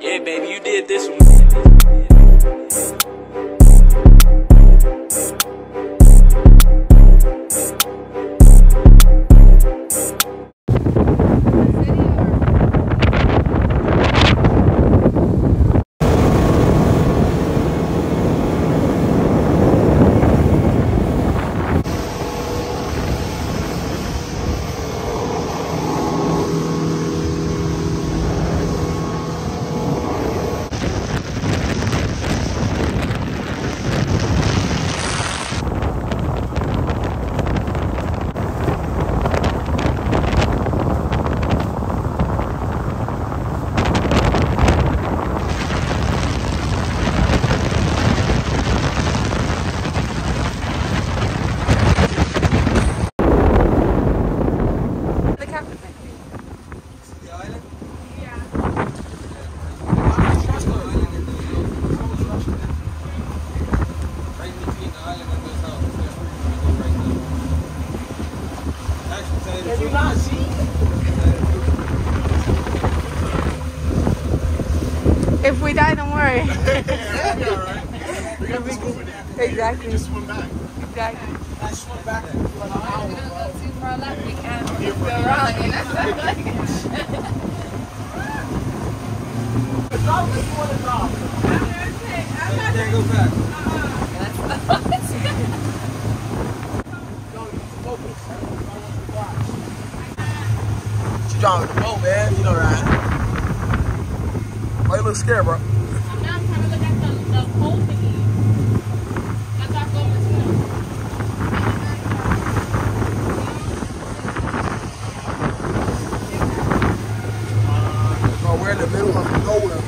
Yeah, baby, you did this one. If we die, don't worry. Yeah, we'll be alright. We're gonna be moving there. Exactly. We just swim back. Exactly. I swim back for an hour. If we're gonna go too far left, we can't go wrong. It's always more than wrong. Can't go back. That's She's driving the boat, man. You know that. Why you look scared, bro? I'm not trying to look at the whole thing. That's our goal as well. Bro, we're in the middle of nowhere,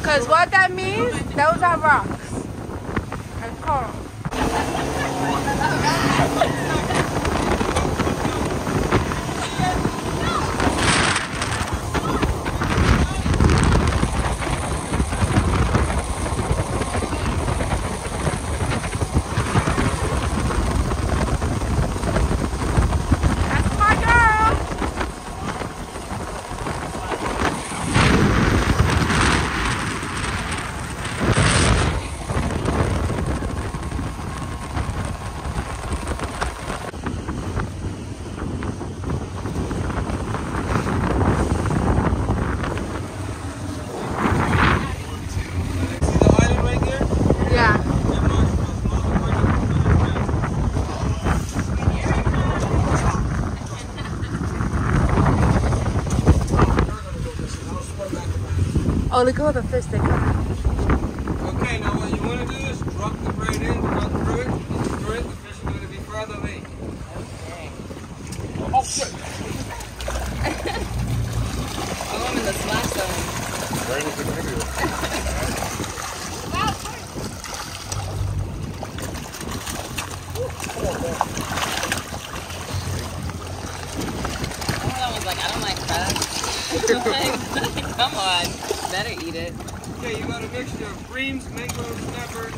because what that means, those are rocks and coral. Oh, look at all the fish they got. Okay, now what you want to do is drop the braid in, drop through it, the fish are going to be further away. Okay. Oh, shit! How long is the splash zone? Very good to do. Wow, I was like, I don't like that. Come on. Better eat it. Okay, you got a mixture of breams, mangrove, snapper, and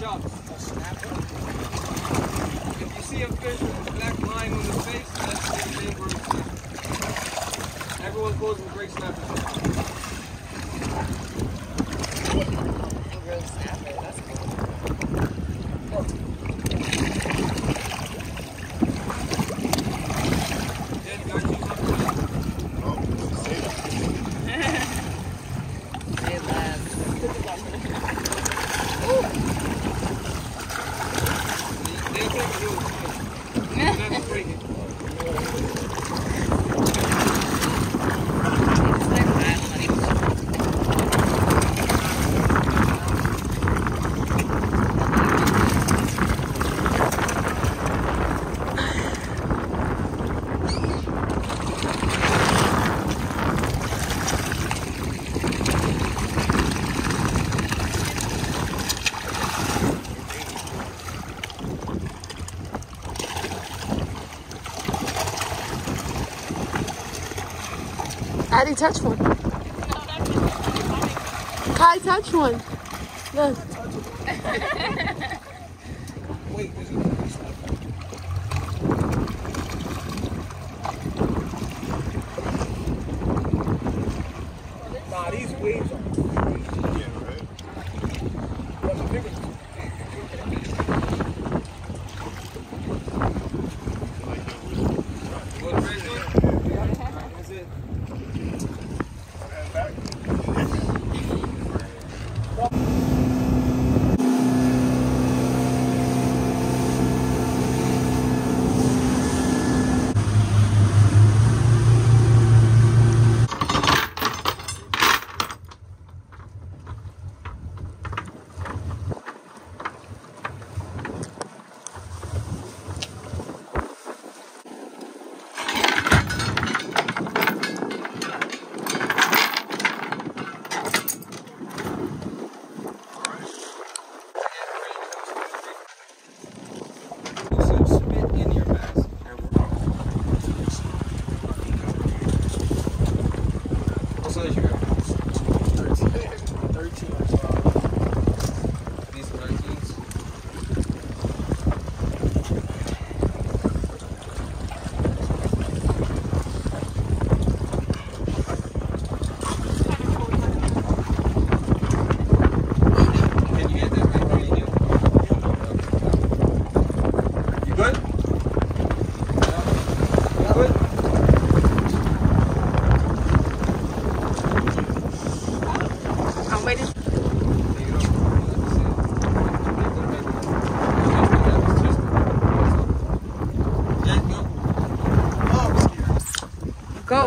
chunks. A snapper? If you see a fish with a black line on the face, that's the mangrove snapper. Everyone goes with great snapper. Mangrove snapper, that's cool. Dead guys use up the line. Addy, touch one. Kai, touch one. Look. Wait, there's a piece left. Nah, these waves are crazy. Yeah, right? What's the difference? Go. I've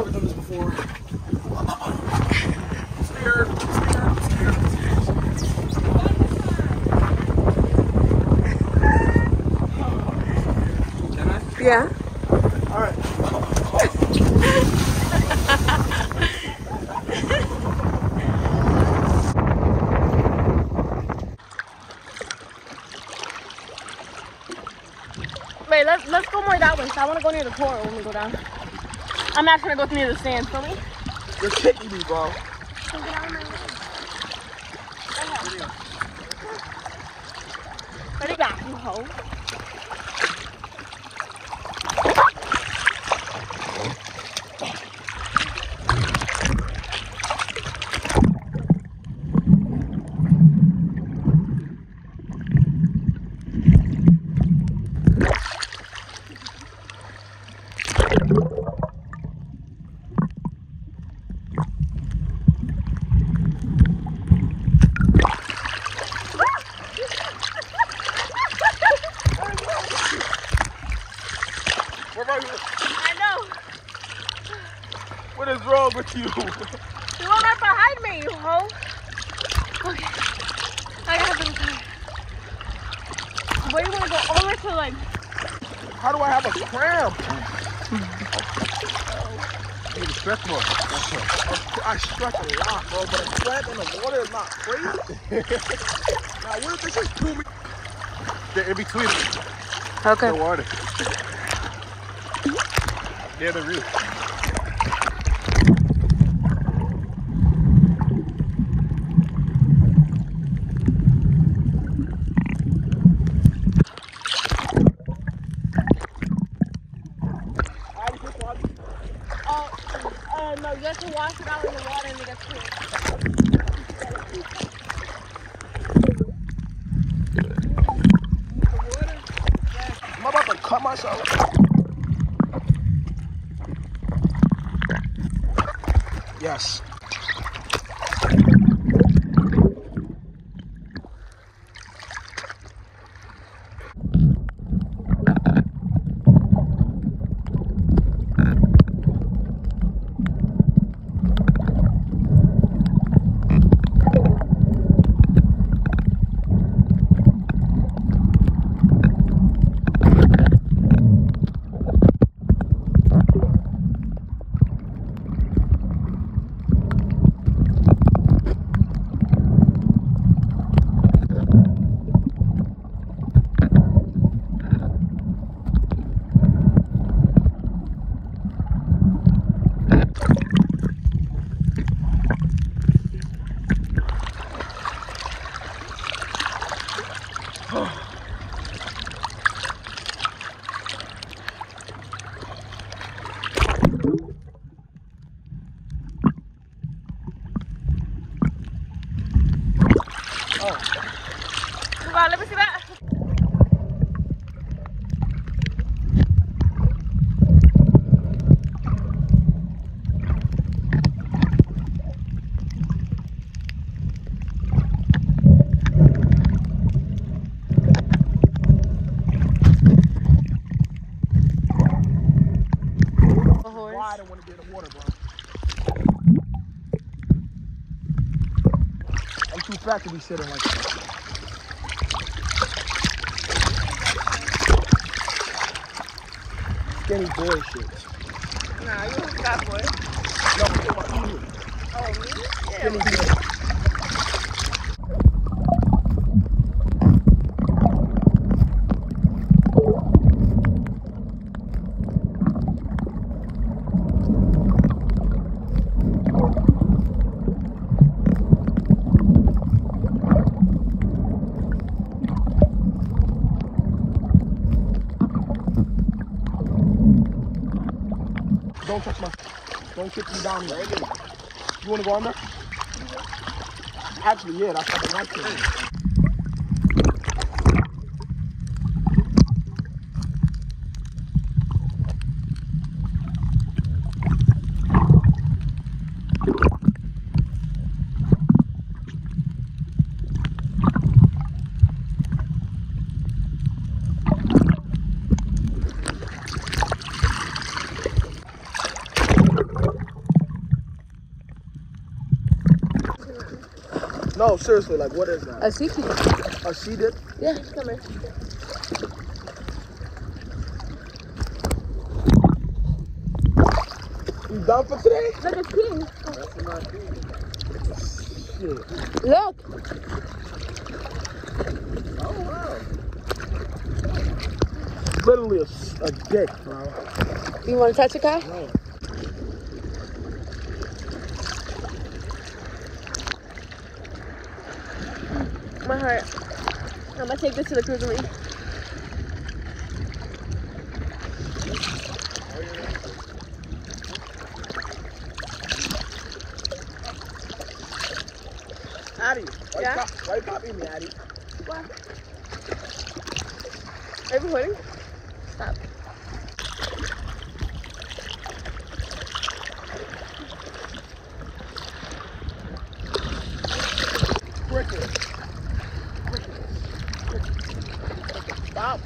never done this before. Spear, spear, spear. Can I? Yeah. All right. Wait, let's go more that way. So I want to go near the coral when we go down. I'm not gonna go through the sand, feel me? You're kicking me, bro. Get out of my way. Put it back, you hoe. What is wrong with you? You went right behind me, you hoe. Okay. I gotta go. Where you wanna go all the way to the leg? How do I have a cramp? I need to stretch more. I stretch a lot, bro, but a cramp in the water is not crazy. Now, what if it's just 2 minutes? They're in between. Okay. The water. They're the reef. No, you have to wash it out in the water and it gets cool. I'm about to cut myself. Yes. Lebih sih, Pak. I don't want to be in the water, bro. I'm too fat to be sitting like that. Skinny boy shit. Nah, you a fat boy. No, I'm talking about you. Oh, me? Yeah. Skinny boy. Don't touch my. Don't kick me down there. You want to go on there? Actually, yeah, that's what I like to do. No, seriously, like, what is that? A sea kid. A sea dip? Yeah. Come here. You done for today? Look, it's king. Oh, that's not king. Shit. Look. Oh, wow. Literally a dick, bro. You want to touch it, guy? No. My heart. I'm gonna take this to the cruiser. Addy, why you copying me, Addy? Why? Are you recording? Stop.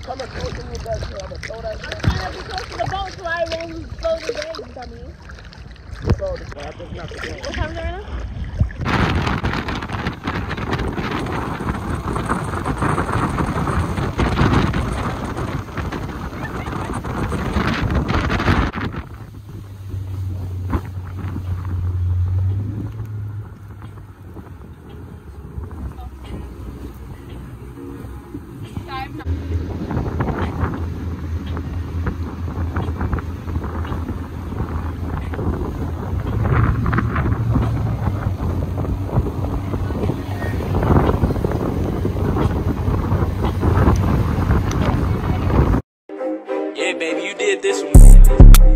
I'm gonna throw it in your bed, so I'm gonna throw that shit. I'm trying to be close to the boat so I won't throw the eggs, dummy. What time is it right now? Baby, you did this one.